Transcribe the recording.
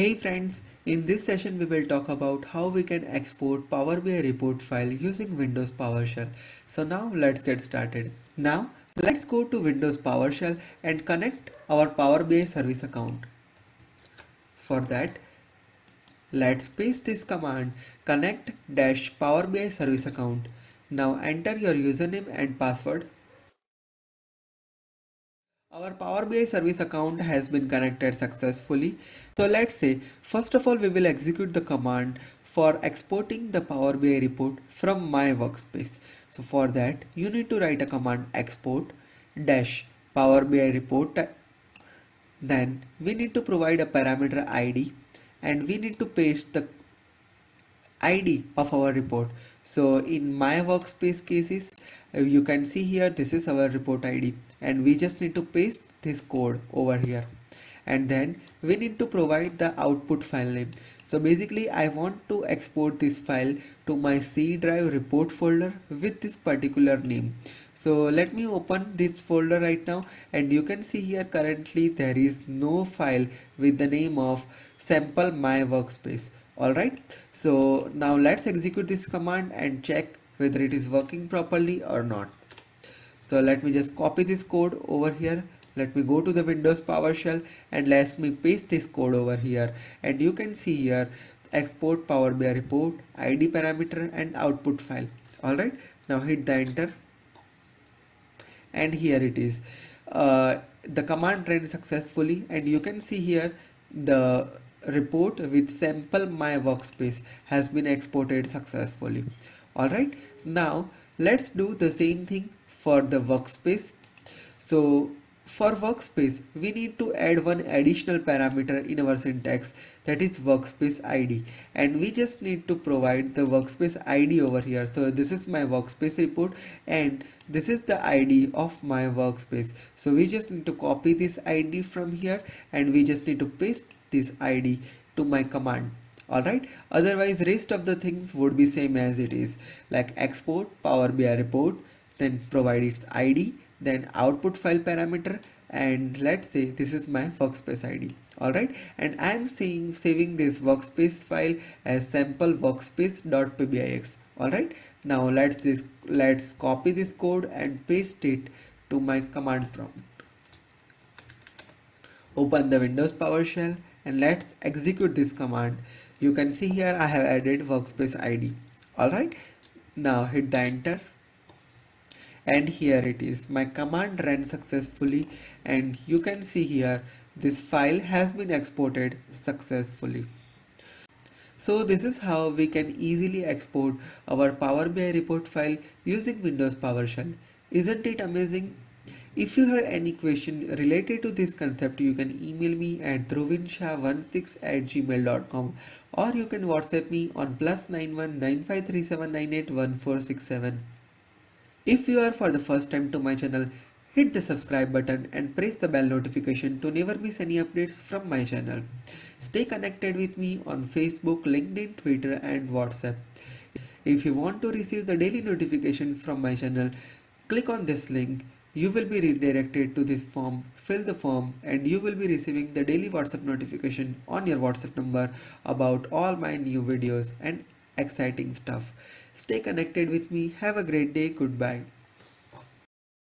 Hey friends, in this session we will talk about how we can export Power BI report file using Windows PowerShell. So now let's get started. Now let's go to Windows PowerShell and connect our Power BI service account. For that, let's paste this command connect-powerbi service account. Now enter your username and password. Our Power BI service account has been connected successfully. So let's say, first of all, we will execute the command for exporting the Power BI report from my workspace. So for that, you need to write a command export-powerbi report. Then we need to provide a parameter ID and we need to paste the ID of our report. So in my workspace cases, you can see here this is our report ID and we just need to paste this code over here, and then we need to provide the output file name. So basically I want to export this file to my C drive report folder with this particular name. So let me open this folder right now, and you can see here currently there is no file with the name of sample my workspace. Alright, so now let's execute this command and check whether it is working properly or not. So let me just copy this code over here. Let me go to the Windows PowerShell and let me paste this code over here. And you can see here export Power BI report, ID parameter and output file. Alright, now hit the enter. And here it is. The command ran successfully, and you can see here the report with sample my workspace has been exported successfully. Alright, now let's do the same thing for the workspace. So for workspace, we need to add one additional parameter in our syntax, that is workspace ID, and we just need to provide the workspace ID over here. So this is my workspace report and this is the ID of my workspace. So we just need to copy this ID from here and we just need to paste this ID to my command. Alright, otherwise rest of the things would be same as it is, like export Power BI report, then provide its ID, then output file parameter, and let's say this is my workspace ID. Alright, and I am saving this workspace file as sample workspace.pbix. Alright, now let's copy this code and paste it to my command prompt. Open the Windows PowerShell and let's execute this command. You can see here I have added workspace ID. Alright, now hit the enter. And here it is. My command ran successfully, and you can see here this file has been exported successfully. So this is how we can easily export our Power BI report file using Windows PowerShell. Isn't it amazing? If you have any question related to this concept, you can email me at dhruvinshah16@gmail.com or you can WhatsApp me on +91 9537981467. If you are for the first time to my channel, hit the subscribe button and press the bell notification to never miss any updates from my channel. Stay connected with me on Facebook, LinkedIn, Twitter and WhatsApp. If you want to receive the daily notifications from my channel, click on this link. You will be redirected to this form, fill the form, and you will be receiving the daily WhatsApp notification on your WhatsApp number about all my new videos and exciting stuff. Stay connected with me. Have a great day. Goodbye.